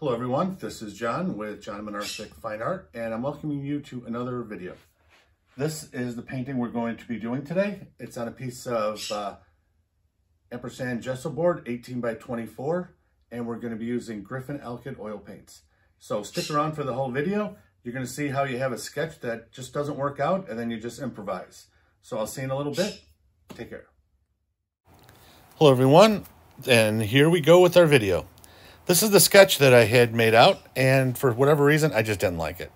Hello everyone, this is John with John Minarcik Fine Art, and I'm welcoming you to another video. This is the painting we're going to be doing today. It's on a piece of ampersand gesso board, 18 by 24, and we're going to be using Griffin Alkyd oil paints. So stick around for the whole video. You're going to see how you have a sketch that just doesn't work out, and then you just improvise. So I'll see you in a little bit. Take care. Hello everyone, and here we go with our video. This is the sketch that I had made out, and for whatever reason, I just didn't like it.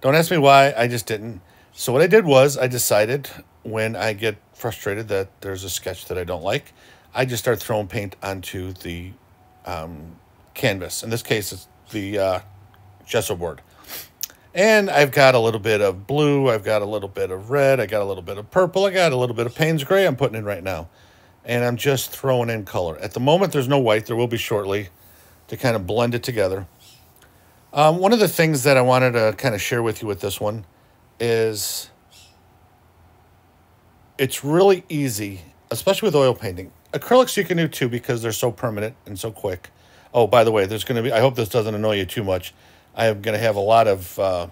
Don't ask me why, I just didn't. So what I did was I decided when I get frustrated that there's a sketch that I don't like, I just start throwing paint onto the canvas. In this case, it's the gesso board. And I've got a little bit of blue, I've got a little bit of red, I got a little bit of purple, I got a little bit of Payne's gray I'm putting in right now. And I'm just throwing in color. At the moment, there's no white. There will be shortly, to kind of blend it together. One of the things that I wanted to kind of share with you with this one is it's really easy, especially with oil painting. Acrylics you can do too because they're so permanent and so quick. Oh, by the way, there's going to be, I hope this doesn't annoy you too much. I am going to have a lot of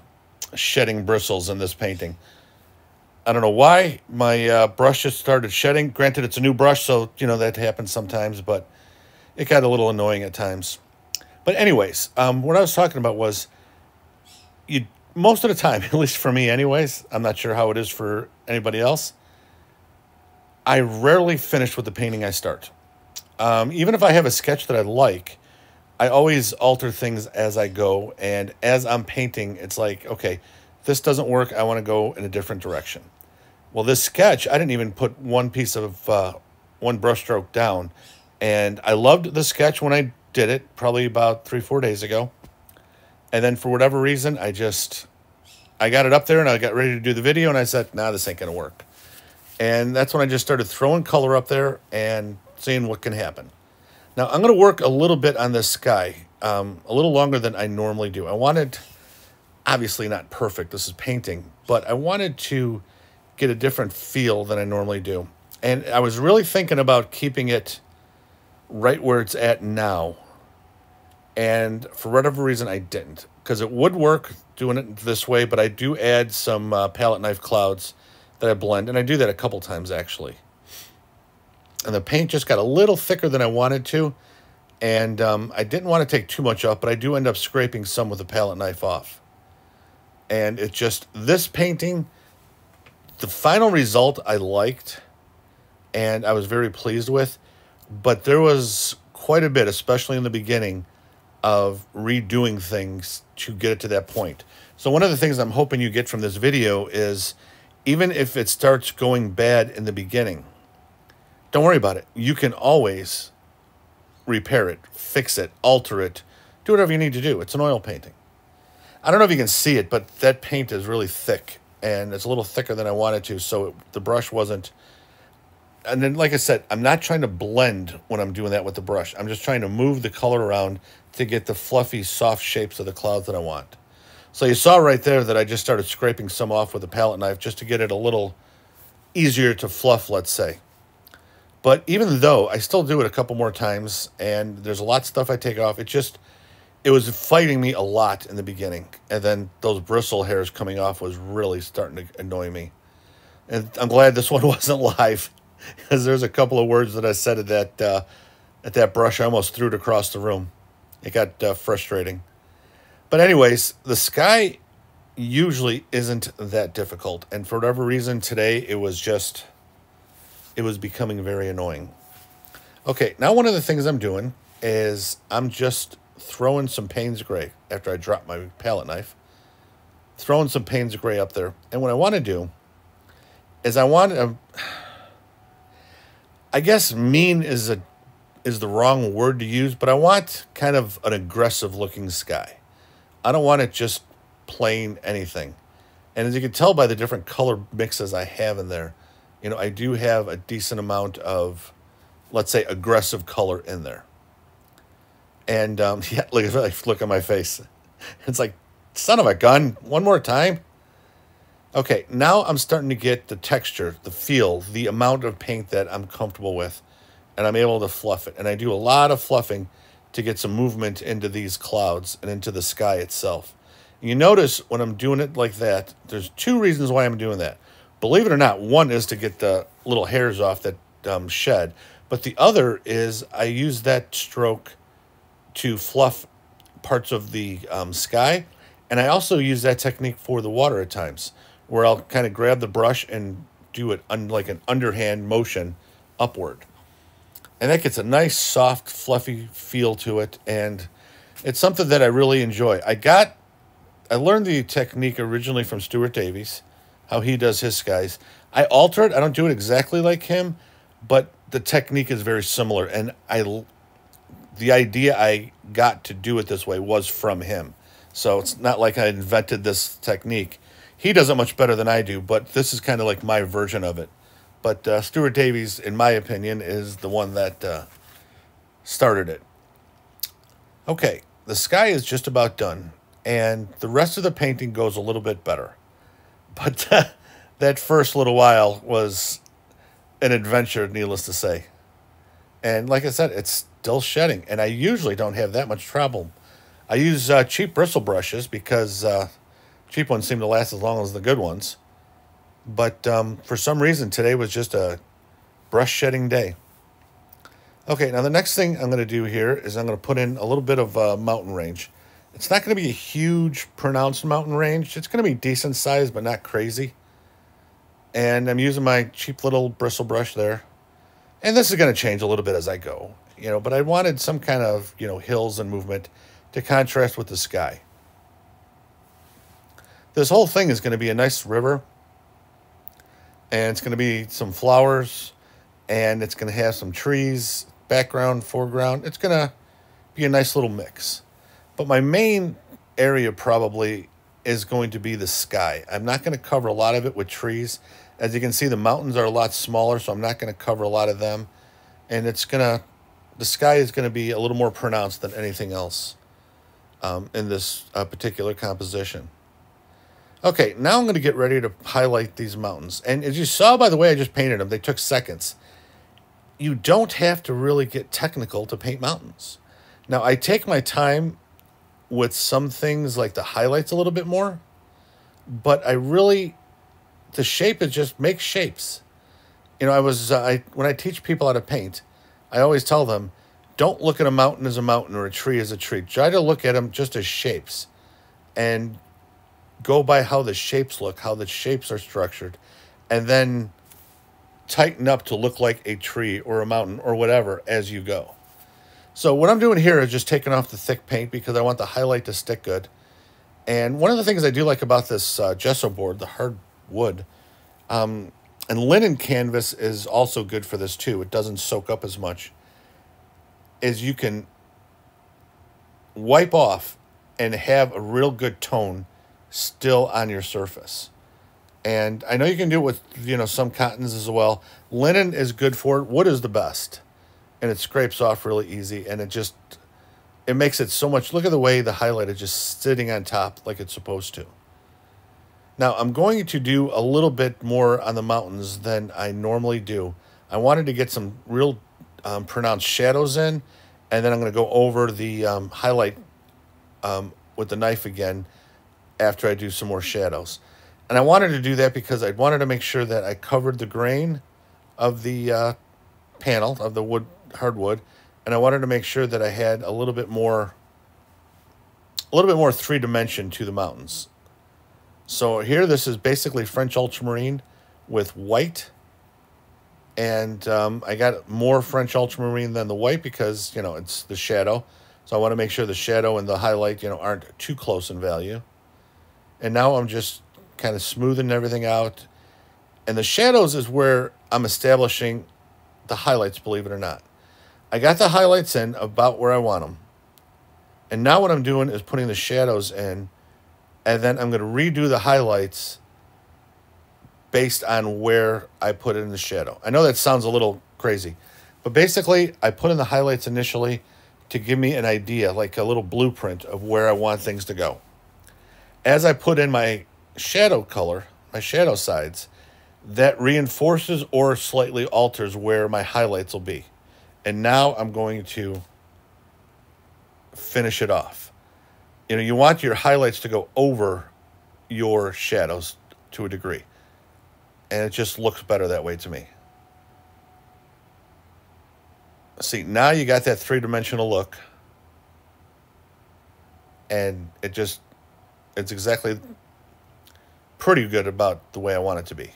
shedding bristles in this painting. I don't know why. My brush just started shedding. Granted, it's a new brush, so, you know, that happens sometimes, but it got a little annoying at times. But anyways, what I was talking about was most of the time, at least for me anyways, I'm not sure how it is for anybody else, I rarely finish with the painting I start. Even if I have a sketch that I like, I always alter things as I go. And as I'm painting, it's like, okay, this doesn't work. I want to go in a different direction. Well, this sketch, I didn't even put one piece of one brushstroke down. And I loved the sketch when I did it, probably about 3 or 4 days ago. And then for whatever reason, I got it up there and I got ready to do the video and I said, nah, this ain't gonna work. And that's when I just started throwing color up there and seeing what can happen. Now I'm gonna work a little bit on this sky, a little longer than I normally do. I wanted, obviously not perfect, this is painting, but I wanted to get a different feel than I normally do. And I was really thinking about keeping it right where it's at now, and for whatever reason I didn't, because it would work doing it this way, but I do add some palette knife clouds that I blend, and I do that a couple times actually, and the paint just got a little thicker than I wanted to, and I didn't want to take too much off, but I do end up scraping some with the palette knife off, and it's just this painting, the final result I liked and I was very pleased with. But there was quite a bit, especially in the beginning, of redoing things to get it to that point. So one of the things I'm hoping you get from this video is, even if it starts going bad in the beginning, don't worry about it. You can always repair it, fix it, alter it, do whatever you need to do. It's an oil painting. I don't know if you can see it, but that paint is really thick, and it's a little thicker than I wanted to, so the brush wasn't... And then, like I said, I'm not trying to blend when I'm doing that with the brush. I'm just trying to move the color around to get the fluffy, soft shapes of the clouds that I want. So you saw right there that I just started scraping some off with a palette knife just to get it a little easier to fluff, let's say. But even though I still do it a couple more times, and there's a lot of stuff I take off, it was fighting me a lot in the beginning. And then those bristle hairs coming off was really starting to annoy me. And I'm glad this one wasn't live, because there's a couple of words that I said at that brush, I almost threw it across the room. It got frustrating. But anyways, the sky usually isn't that difficult. And for whatever reason, today it was becoming very annoying. Okay, now one of the things I'm doing is I'm just throwing some Payne's gray after I drop my palette knife. Throwing some Payne's gray up there. And what I want to do is I guess mean is the wrong word to use, but I want kind of an aggressive looking sky. I don't want it just plain anything. And as you can tell by the different color mixes I have in there, you know, I do have a decent amount of, let's say, aggressive color in there. And yeah, look at my face. It's like, son of a gun, one more time. Okay, now I'm starting to get the texture, the feel, the amount of paint that I'm comfortable with, and I'm able to fluff it. And I do a lot of fluffing to get some movement into these clouds and into the sky itself. You notice when I'm doing it like that, there's two reasons why I'm doing that. Believe it or not, one is to get the little hairs off that shed, but the other is I use that stroke to fluff parts of the sky, and I also use that technique for the water at times, where I'll kind of grab the brush and do it like an underhand motion upward. And that gets a nice, soft, fluffy feel to it, and it's something that I really enjoy. I learned the technique originally from Stuart Davies, how he does his skies. I alter it. I don't do it exactly like him, but the technique is very similar, and the idea I got to do it this way was from him. So it's not like I invented this technique. He does it much better than I do, but this is kind of like my version of it. But Stuart Davies, in my opinion, is the one that started it. Okay, the sky is just about done, and the rest of the painting goes a little bit better. But that first little while was an adventure, needless to say. And like I said, it's still shedding, and I usually don't have that much trouble. I use cheap bristle brushes because cheap ones seem to last as long as the good ones. But for some reason, today was just a brush shedding day. Okay, now the next thing I'm going to do here is I'm going to put in a little bit of mountain range. It's not going to be a huge, pronounced mountain range. It's going to be decent size, but not crazy. And I'm using my cheap little bristle brush there. And this is going to change a little bit as I go, you know, but I wanted some kind of, you know, hills and movement to contrast with the sky. This whole thing is going to be a nice river. And it's going to be some flowers, and it's going to have some trees, background, foreground. It's going to be a nice little mix. But my main area probably is going to be the sky. I'm not going to cover a lot of it with trees. As you can see, the mountains are a lot smaller, so I'm not going to cover a lot of them. And the sky is going to be a little more pronounced than anything else in this particular composition. Okay, now I'm going to get ready to highlight these mountains. And as you saw by the way I just painted them, they took seconds. You don't have to really get technical to paint mountains. Now, I take my time with some things like the highlights a little bit more, but the shape is just make shapes. You know, when I teach people how to paint, I always tell them, don't look at a mountain as a mountain or a tree as a tree. Try to look at them just as shapes, and go by how the shapes look, how the shapes are structured, and then tighten up to look like a tree or a mountain or whatever as you go. So what I'm doing here is just taking off the thick paint because I want the highlight to stick good. And one of the things I do like about this gesso board, the hard wood, and linen canvas is also good for this too. It doesn't soak up as much, is you can wipe off and have a real good tone still on your surface. And I know you can do it with, you know, some cottons as well. Linen is good for it. Wood is the best, and it scrapes off really easy, and it makes it so much. Look at the way the highlight is just sitting on top like it's supposed to. Now I'm going to do a little bit more on the mountains than I normally do. I wanted to get some real pronounced shadows in, and then I'm going to go over the highlight with the knife again after I do some more shadows. And I wanted to do that because I wanted to make sure that I covered the grain of the panel, of the wood, hardwood, and I wanted to make sure that I had a little bit more three-dimension to the mountains. So here, this is basically French ultramarine with white, and I got more French ultramarine than the white because, you know, it's the shadow. So I want to make sure the shadow and the highlight, you know, aren't too close in value. And now I'm just kind of smoothing everything out. And the shadows is where I'm establishing the highlights, believe it or not. I got the highlights in about where I want them. And now what I'm doing is putting the shadows in, and then I'm going to redo the highlights based on where I put in the shadow. I know that sounds a little crazy, but basically I put in the highlights initially to give me an idea, like a little blueprint of where I want things to go. As I put in my shadow color, my shadow sides, that reinforces or slightly alters where my highlights will be. And now I'm going to finish it off. You know, you want your highlights to go over your shadows to a degree. And it just looks better that way to me. See, now you got that three-dimensional look. And it just, it's exactly pretty good about the way I want it to be.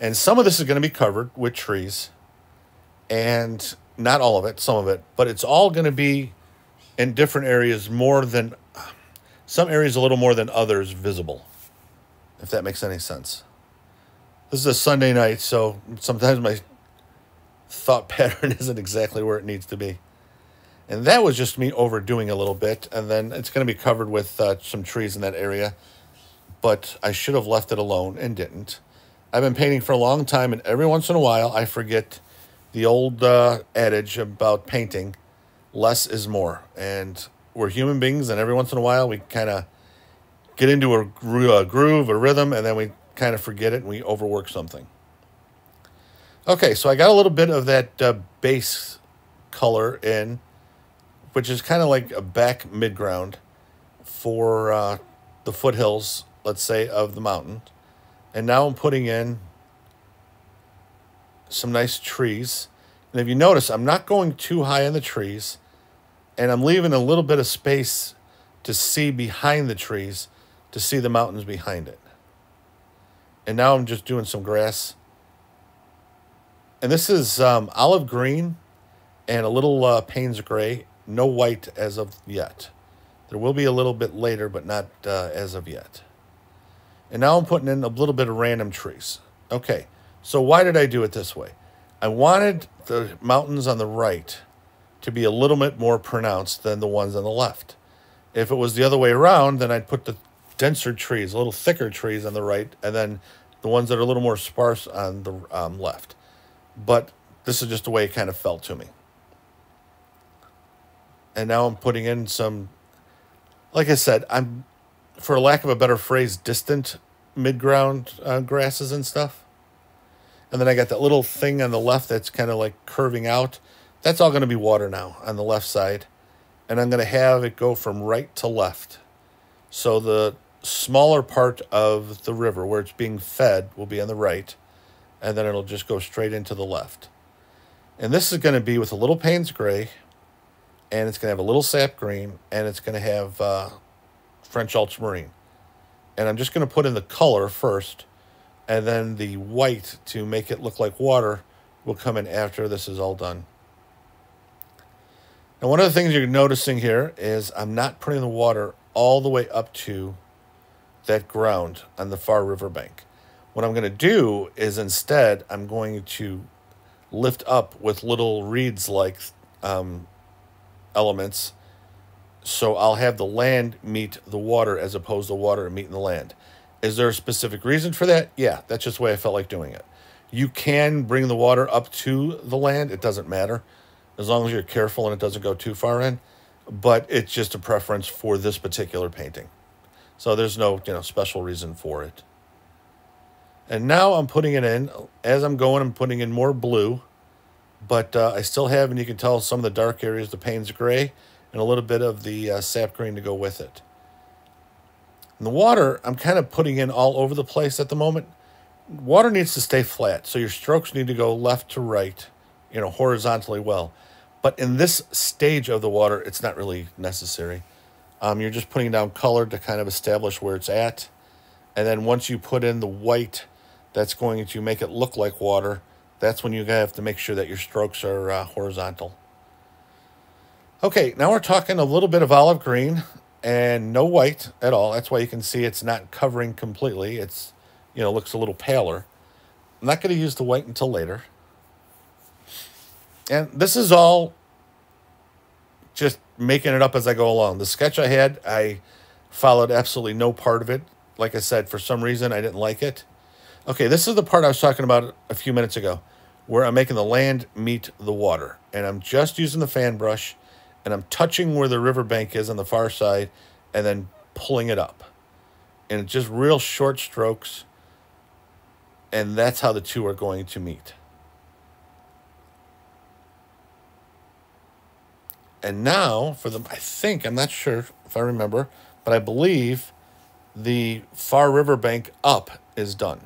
And some of this is going to be covered with trees. And not all of it, some of it. But it's all going to be in different areas more than, some areas a little more than others visible. If that makes any sense. This is a Sunday night, so sometimes my thought pattern isn't exactly where it needs to be. And that was just me overdoing a little bit. And then it's going to be covered with some trees in that area. But I should have left it alone and didn't. I've been painting for a long time, and every once in a while I forget the old adage about painting. Less is more. And we're human beings, and every once in a while we kind of get into a groove, a rhythm, and then we kind of forget it and we overwork something. Okay, so I got a little bit of that base color in, which is kind of like a back midground for the foothills, let's say, of the mountain. And now I'm putting in some nice trees. And if you notice, I'm not going too high on the trees, and I'm leaving a little bit of space to see behind the trees, to see the mountains behind it. And now I'm just doing some grass. And this is olive green and a little Payne's gray. No white as of yet. There will be a little bit later, but not as of yet. And now I'm putting in a little bit of random trees. Okay, so why did I do it this way? I wanted the mountains on the right to be a little bit more pronounced than the ones on the left. If it was the other way around, then I'd put the denser trees, a little thicker trees on the right, and then the ones that are a little more sparse on the left. But this is just the way it kind of felt to me. And now I'm putting in some, like I said, I'm, for lack of a better phrase, distant mid-ground grasses and stuff. And then I got that little thing on the left that's kind of like curving out. That's all going to be water now on the left side. And I'm going to have it go from right to left. So the smaller part of the river where it's being fed will be on the right. And then it'll just go straight into the left. And this is going to be with a little Payne's gray. And it's going to have a little sap green. And it's going to have French ultramarine. And I'm just going to put in the color first. And then the white to make it look like water will come in after this is all done. Now, one of the things you're noticing here is I'm not putting the water all the way up to that ground on the far riverbank. What I'm going to do is instead I'm going to lift up with little reeds-like elements. So I'll have the land meet the water as opposed to water meeting the land. Is there a specific reason for that? Yeah, that's just the way I felt like doing it. You can bring the water up to the land. It doesn't matter as long as you're careful and it doesn't go too far in. But it's just a preference for this particular painting. So there's no, you know, special reason for it. And now I'm putting it in. As I'm going, I'm putting in more blue. But I still have, and you can tell, some of the dark areas, the Payne's gray, and a little bit of the sap green to go with it. And the water, I'm kind of putting in all over the place at the moment. Water needs to stay flat, so your strokes need to go left to right, you know, horizontally well. But in this stage of the water, it's not really necessary. You're just putting down color to kind of establish where it's at. And then once you put in the white that's going to make it look like water, that's when you have to make sure that your strokes are horizontal. Okay, now we're talking a little bit of olive green and no white at all. That's why you can see it's not covering completely. It's, you know, looks a little paler. I'm not going to use the white until later. And this is all just making it up as I go along. The sketch I had, I followed absolutely no part of it. Like I said, for some reason, I didn't like it. Okay, this is the part I was talking about a few minutes ago, where I'm making the land meet the water. And I'm just using the fan brush, and I'm touching where the riverbank is on the far side, and then pulling it up. And it's just real short strokes, and that's how the two are going to meet. And now for the, I think, I'm not sure if I remember, but I believe the Far River Bank up is done.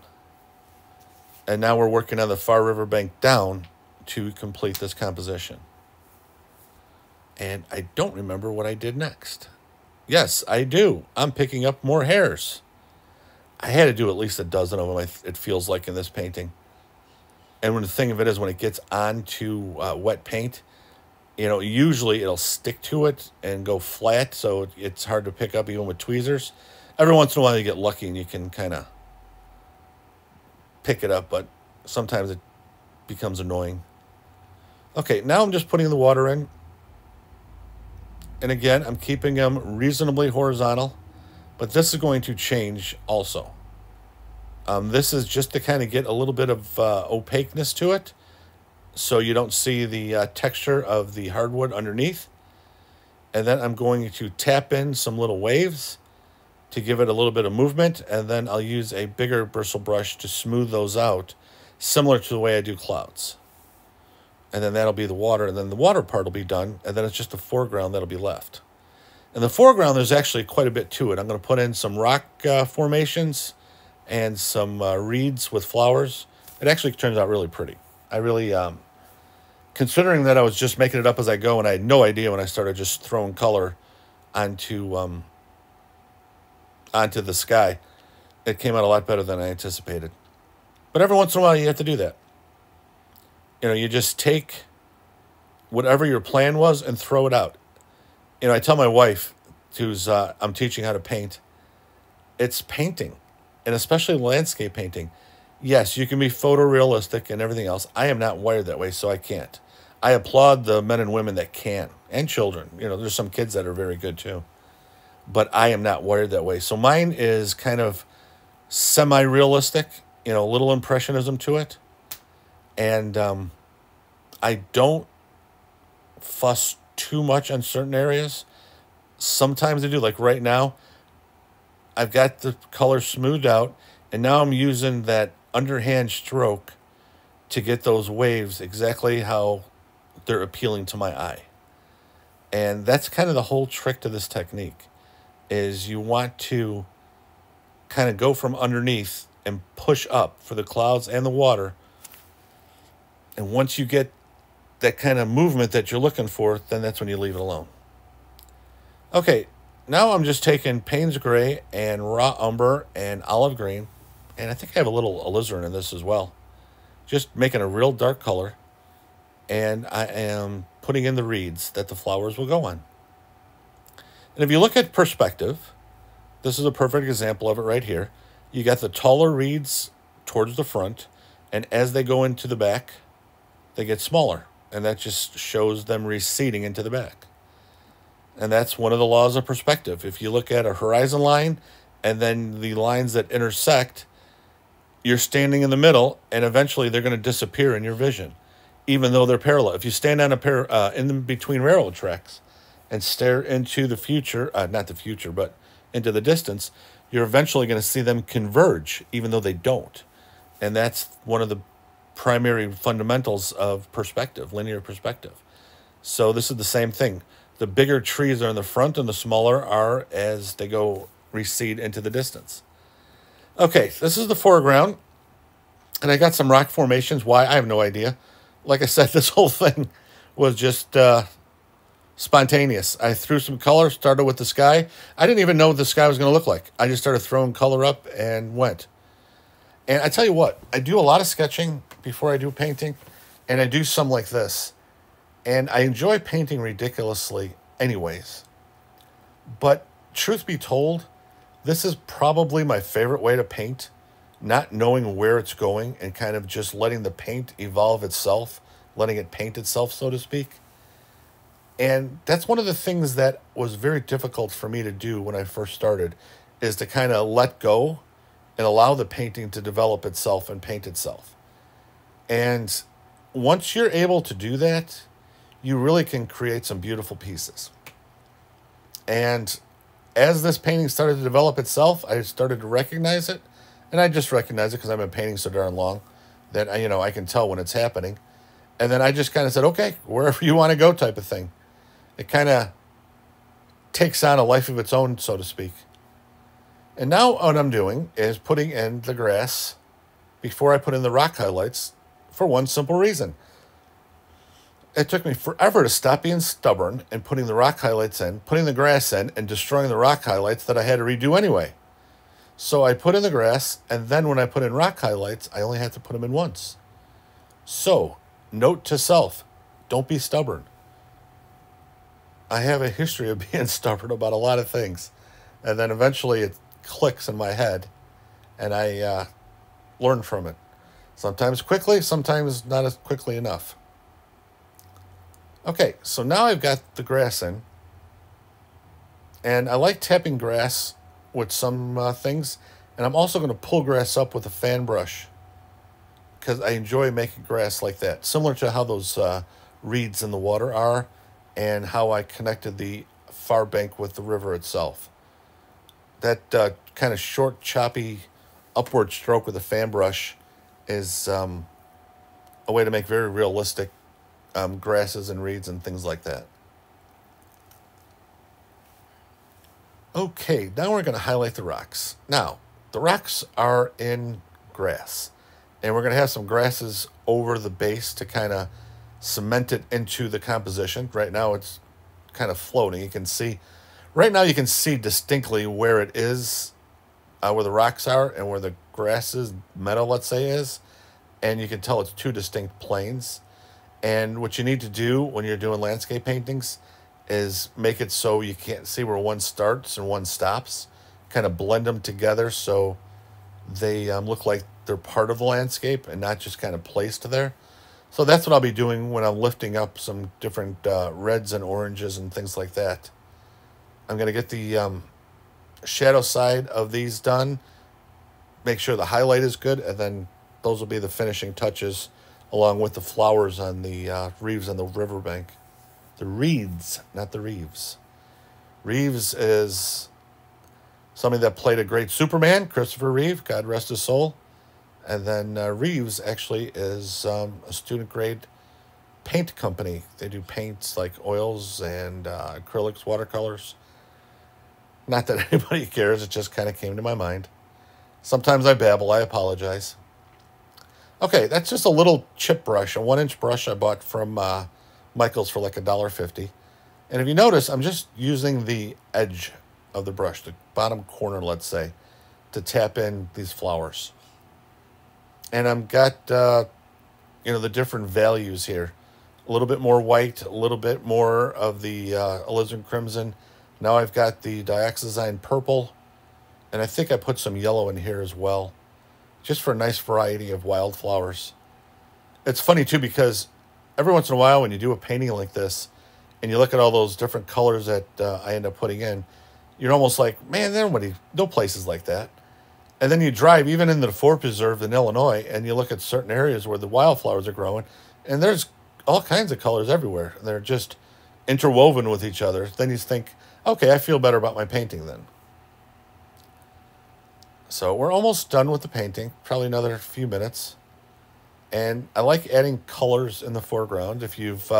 And now we're working on the Far River Bank down to complete this composition. And I don't remember what I did next. Yes, I do. I'm picking up more hairs. I had to do at least a dozen of them, it feels like, in this painting. And when the thing of it is, when it gets onto wet paint, you know, usually it'll stick to it and go flat, so it's hard to pick up even with tweezers. Every once in a while you get lucky and you can kind of pick it up, but sometimes it becomes annoying. Okay, now I'm just putting the water in. And again, I'm keeping them reasonably horizontal, but this is going to change also. This is just to kind of get a little bit of opaqueness to it, so you don't see the texture of the hardwood underneath. And then I'm going to tap in some little waves to give it a little bit of movement, and then I'll use a bigger bristle brush to smooth those out, similar to the way I do clouds. And then that'll be the water, and then the water part will be done, and then it's just the foreground that'll be left. In the foreground, there's actually quite a bit to it. I'm going to put in some rock formations and some reeds with flowers. It actually turns out really pretty. I really, considering that I was just making it up as I go, and I had no idea when I started just throwing color onto the sky, it came out a lot better than I anticipated. But every once in a while, you have to do that. You know, you just take whatever your plan was and throw it out. You know, I tell my wife, who's I'm teaching how to paint, it's painting, and especially landscape painting. Yes, you can be photorealistic and everything else. I am not wired that way, so I can't. I applaud the men and women that can, and children. You know, there's some kids that are very good too. But I am not wired that way. So mine is kind of semi-realistic, you know, a little impressionism to it. And I don't fuss too much on certain areas. Sometimes I do. Like right now, I've got the color smoothed out, and now I'm using that underhand stroke to get those waves exactly how they're appealing to my eye. And that's kind of the whole trick to this technique, is you want to kind of go from underneath and push up for the clouds and the water. And once you get that kind of movement that you're looking for, then that's when you leave it alone. Okay, now I'm just taking Payne's gray and raw umber and olive green, and I think I have a little alizarin in this as well. Just making a real dark color, and I am putting in the reeds that the flowers will go on. And if you look at perspective, this is a perfect example of it right here. You got the taller reeds towards the front, and as they go into the back, they get smaller, and that just shows them receding into the back. And that's one of the laws of perspective. If you look at a horizon line and then the lines that intersect, you're standing in the middle, and eventually they're going to disappear in your vision, even though they're parallel. If you stand on a in between railroad tracks and stare into the future, not the future, but into the distance, you're eventually going to see them converge, even though they don't. And that's one of the primary fundamentals of perspective, linear perspective. So this is the same thing. The bigger trees are in the front, and the smaller are as they go recede into the distance. Okay, this is the foreground. And I got some rock formations. Why? I have no idea. Like I said, this whole thing was just spontaneous. I threw some color, started with the sky. I didn't even know what the sky was going to look like. I just started throwing color up and went. And I tell you what, I do a lot of sketching before I do painting, and I do some like this. And I enjoy painting ridiculously anyways. But truth be told, this is probably my favorite way to paint, not knowing where it's going and kind of just letting the paint evolve itself, letting it paint itself, so to speak. And that's one of the things that was very difficult for me to do when I first started, is to kind of let go and allow the painting to develop itself and paint itself. And once you're able to do that, you really can create some beautiful pieces. And as this painting started to develop itself, I started to recognize it. And I just recognize it because I've been painting so darn long that I, you know, I can tell when it's happening. And then I just kind of said, okay, wherever you want to go, type of thing. it kind of takes on a life of its own, so to speak. And now what I'm doing is putting in the grass before I put in the rock highlights for one simple reason. It took me forever to stop being stubborn and putting the rock highlights in, putting the grass in, and destroying the rock highlights that I had to redo anyway. So I put in the grass, and then when I put in rock highlights, I only had to put them in once. So, note to self, don't be stubborn. I have a history of being stubborn about a lot of things, and then eventually it clicks in my head, and I learn from it. Sometimes quickly, sometimes not as quickly enough. Okay, so now I've got the grass in, and I like tapping grass with some things, and I'm also going to pull grass up with a fan brush because I enjoy making grass like that, similar to how those reeds in the water are and how I connected the far bank with the river itself. That kind of short, choppy, upward stroke with a fan brush is a way to make very realistic grasses and reeds and things like that. Okay, now we're going to highlight the rocks. Now, the rocks are in grass, and we're going to have some grasses over the base to kind of cement it into the composition. Right now it's kind of floating. You can see, right now you can see distinctly where it is, where the rocks are and where the grass is, meadow, let's say, is. And you can tell it's two distinct planes. And what you need to do when you're doing landscape paintings is make it so you can't see where one starts and one stops. Kind of blend them together so they look like they're part of the landscape and not just kind of placed there. So that's what I'll be doing when I'm lifting up some different reds and oranges and things like that. I'm going to get the shadow side of these done, make sure the highlight is good, and then those will be the finishing touches along with the flowers on the Reeves on the riverbank. The Reeds, not the Reeves. Reeves is somebody that played a great Superman, Christopher Reeve, God rest his soul. And then Reeves actually is a student grade paint company. They do paints like oils and acrylics, watercolors. Not that anybody cares, it just kind of came to my mind. Sometimes I babble, I apologize. Okay, that's just a little chip brush, a 1-inch brush I bought from Michaels for like $1.50. And if you notice, I'm just using the edge of the brush, the bottom corner, let's say, to tap in these flowers. And I've got, you know, the different values here. A little bit more white, a little bit more of the alizarin crimson. Now I've got the dioxazine purple. And I think I put some yellow in here as well, just for a nice variety of wildflowers. It's funny, too, because every once in a while when you do a painting like this and you look at all those different colors that I end up putting in, you're almost like, man, there are no places like that. And then you drive even into the forest preserve in Illinois and you look at certain areas where the wildflowers are growing and there's all kinds of colors everywhere. They're just interwoven with each other. Then you think, okay, I feel better about my painting then. So we're almost done with the painting, probably another few minutes. And I like adding colors in the foreground. If you've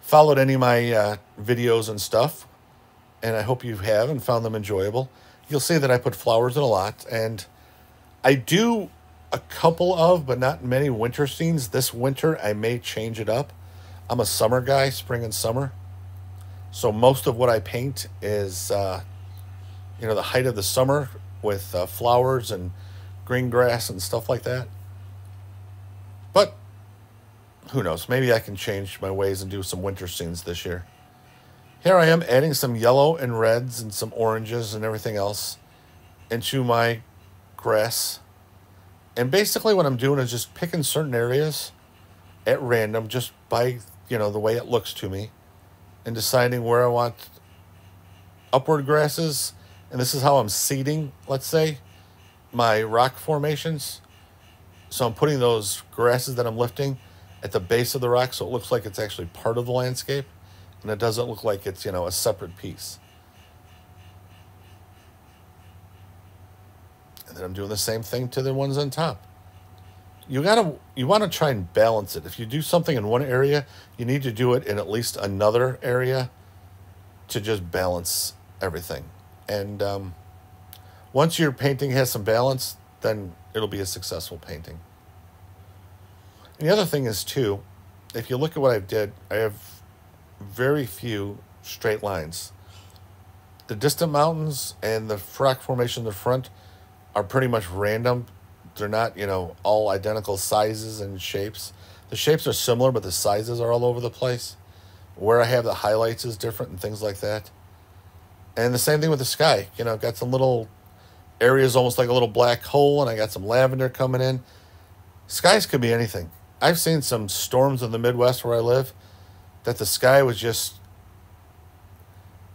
followed any of my videos and stuff, and I hope you have and found them enjoyable, you'll see that I put flowers in a lot. And I do a couple of, but not many winter scenes. This winter, I may change it up. I'm a summer guy, spring and summer. So most of what I paint is, you know, the height of the summer with flowers and green grass and stuff like that. But who knows? Maybe I can change my ways and do some winter scenes this year. Here I am adding some yellow and reds and some oranges and everything else into my grass. And basically what I'm doing is just picking certain areas at random just by, you know, the way it looks to me and deciding where I want upward grasses. And this is how I'm seeding, let's say, my rock formations. So I'm putting those grasses that I'm lifting at the base of the rock so it looks like it's actually part of the landscape and it doesn't look like it's, you know, a separate piece. And then I'm doing the same thing to the ones on top. You want to try and balance it. If you do something in one area, you need to do it in at least another area to just balance everything. And once your painting has some balance, then it'll be a successful painting. And the other thing is too, if you look at what I did, I have very few straight lines. The distant mountains and the rock formation in the front are pretty much random. They're not, you know, all identical sizes and shapes. The shapes are similar, but the sizes are all over the place. Where I have the highlights is different and things like that. And the same thing with the sky. You know, I've got some little areas almost like a little black hole, and I got some lavender coming in. Skies could be anything. I've seen some storms in the Midwest where I live that the sky was just,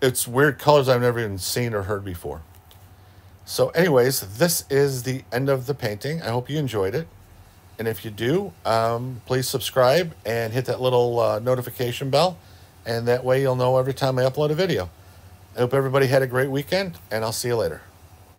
it's weird colors I've never even seen or heard before. So anyways, this is the end of the painting. I hope you enjoyed it. And if you do, please subscribe and hit that little notification bell. And that way you'll know every time I upload a video. I hope everybody had a great weekend, and I'll see you later.